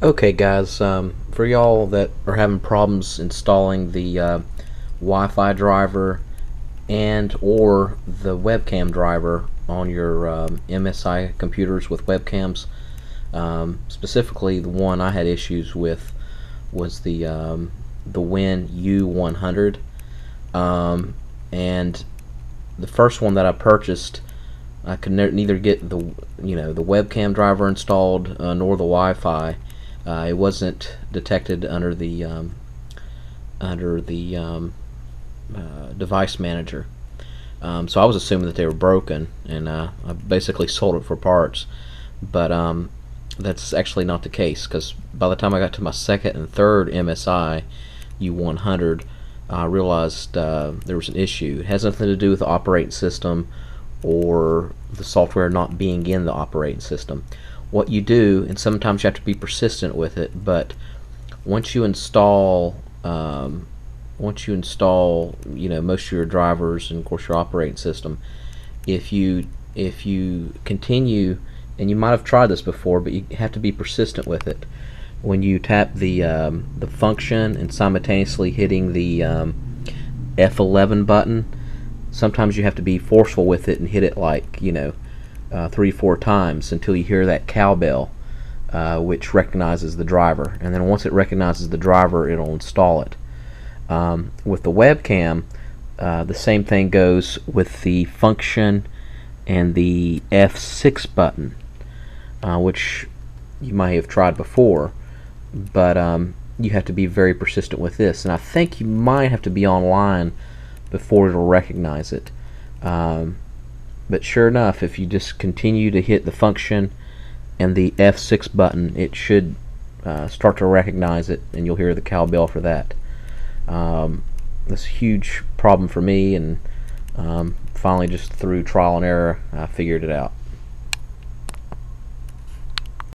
Okay guys, for y'all that are having problems installing the Wi-Fi driver and or the webcam driver on your MSI computers with webcams, specifically the one I had issues with was the Win U100, and the first one that I purchased, I could neither get the the webcam driver installed nor the Wi-Fi. It wasn't detected under the device manager, so I was assuming that they were broken, and I basically sold it for parts. But that's actually not the case, because by the time I got to my second and third MSI U100, I realized there was an issue. It has nothing to do with the operating system or the software not being in the operating system. What you do, and sometimes you have to be persistent with it, but once you install most of your drivers and of course your operating system, if you continue, and you might have tried this before, but you have to be persistent with it. When you tap the function and simultaneously hitting the F11 button, sometimes you have to be forceful with it and hit it like 3 or 4 times until you hear that cowbell, which recognizes the driver, and then once it recognizes the driver, it'll install it. With the webcam, the same thing goes with the function and the F6 button, which you might have tried before, but you have to be very persistent with this, and I think you might have to be online before it'll recognize it. But sure enough, if you just continue to hit the function and the F6 button, it should start to recognize it, and you'll hear the cowbell for that. That's a huge problem for me, and finally, just through trial and error, I figured it out.